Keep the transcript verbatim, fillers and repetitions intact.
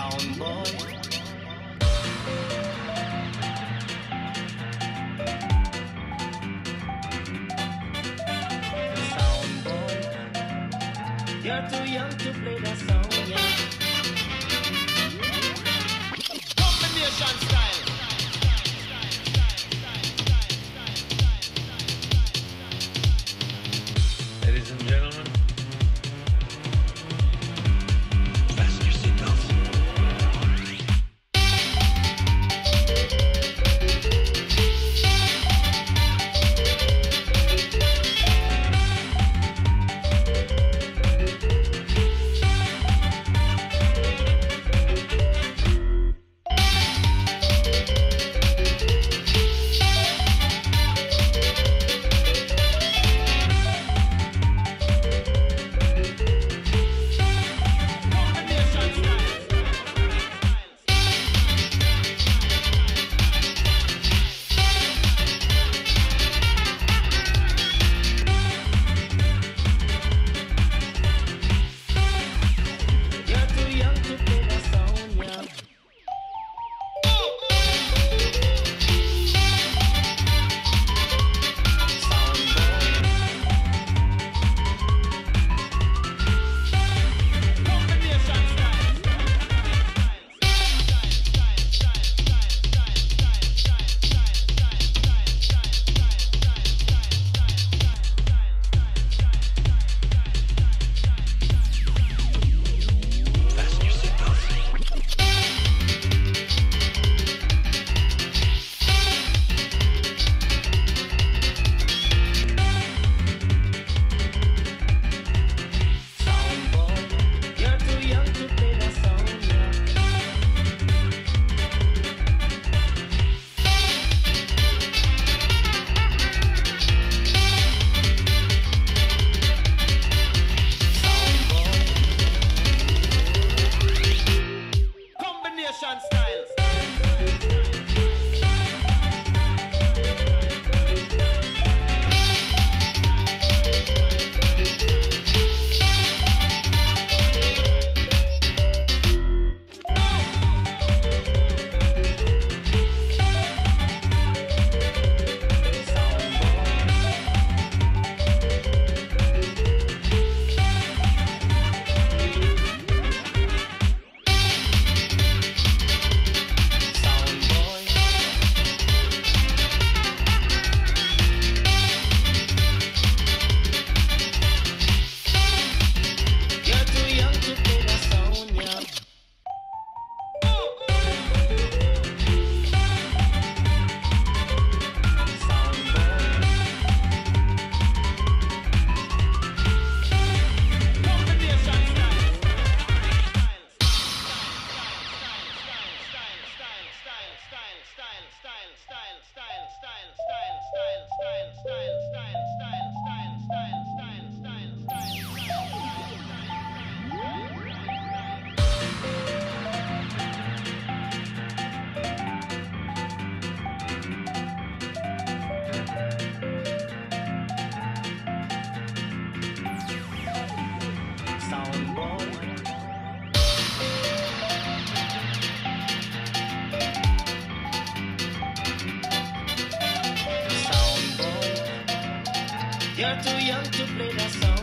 sound boy. You're too young to play that song, yeah. Combination style. Ladies and gentlemen, fasten your seatbelts. You're too young to play that song.